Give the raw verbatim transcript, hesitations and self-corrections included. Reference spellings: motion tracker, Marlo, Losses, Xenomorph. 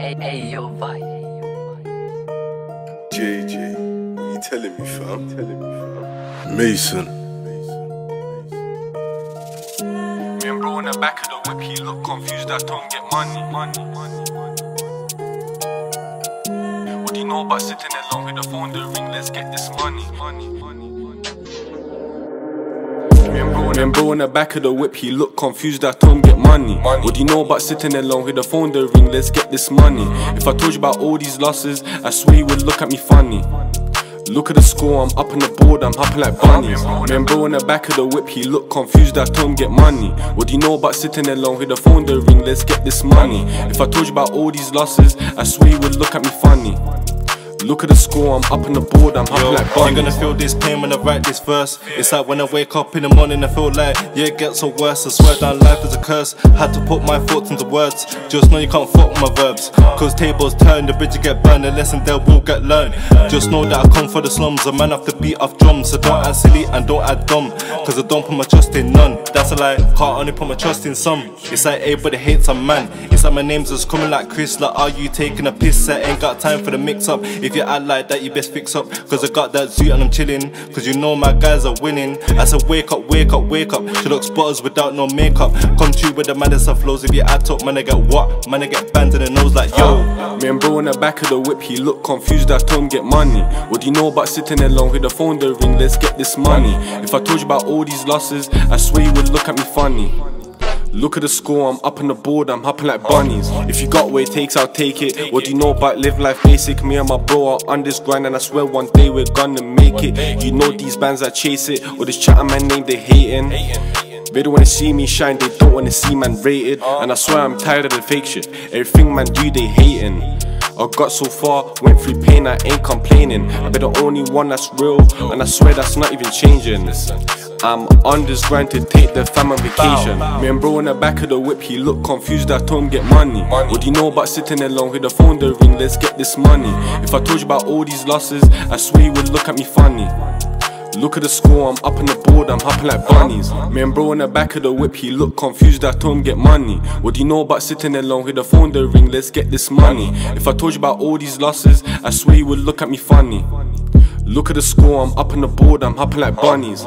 Hey, hey, hey, yo, bye. J J, what you telling me, fam? Telling me, fam. Mason. Me and bro in the back of the whip, he look confused. I told him get money, money, money, money. What do you know about sitting alone with the phone in the ring? Let's get this money, money, money, money. Me and bro, me and bro in the back of the whip, he look confused. I told him get money. Money. What do you know about sitting alone with the phone in the ring? Let's get this money. If I told you about all these losses, I swear you would look at me funny. Look at the score, I'm up on the board, I'm hopping like bunnies. Me and bro in the back of the whip, he look confused. I told him get money. What do you know about sitting alone with the phone in the ring? Let's get this money. If I told you about all these losses, I swear you would look at me funny. Look at the score, I'm up on the board, I'm hopping like bunnies. I'm gonna feel this pain when I write this verse. It's like when I wake up in the morning, I feel like, yeah, it gets so worse. I swear down life is a curse. Had to put my thoughts into words. Just know you can't fuck with my verbs. Cause tables turn, the bridge get burned, the lesson there will get learned. Just know that I come for the slums, a man have to beat off drums. So don't act silly and don't act dumb, cause I don't put my trust in none. That's a lie, can't only put my trust in some. It's like A, but it hates a man. It's like my name's just coming like Chris. Like, are you taking a piss? I ain't got time for the mix up. If If you act like that, you best fix up. Cause I got that suit and I'm chilling. Cause you know my guys are winning. I said wake up, wake up, wake up. She looks spotters without no makeup. Come true with the madness of flows. If you act up, man, I get what? Man, I get banned in the nose like yo. Me and bro in the back of the whip, he look confused. I told him get money. What do you know about sitting alone with the phone in the ring? Let's get this money. If I told you about all these losses, I swear you would look at me funny. Look at the score, I'm up on the board, I'm hopping like bunnies. If you got what it takes, I'll take it. What do you know about live life basic? Me and my bro are on this grind, and I swear one day we're gonna make it. You know these bands that chase it, or this chat on my name they hating. They don't wanna see me shine, they don't wanna see man rated. And I swear I'm tired of the fake shit, everything man do they hating. I got so far, went through pain, I ain't complaining. I be the only one that's real, and I swear that's not even changing. I'm on this grind to take the fam on vacation. Me and bro in the back of the whip, he look confused. I told him get money. What do you know about sitting alone with the phone in the ring? Let's get this money. If I told you about all these losses, I swear you would look at me funny. Look at the score, I'm up on the board, I'm hopping like bunnies. Me and bro in the back of the whip, he look confused. I told him get money. What do you know about sitting alone with the phone in the ring? Let's get this money. If I told you about all these losses, I swear you would look at me funny. Look at the score, I'm up on the board, I'm hopping like bunnies.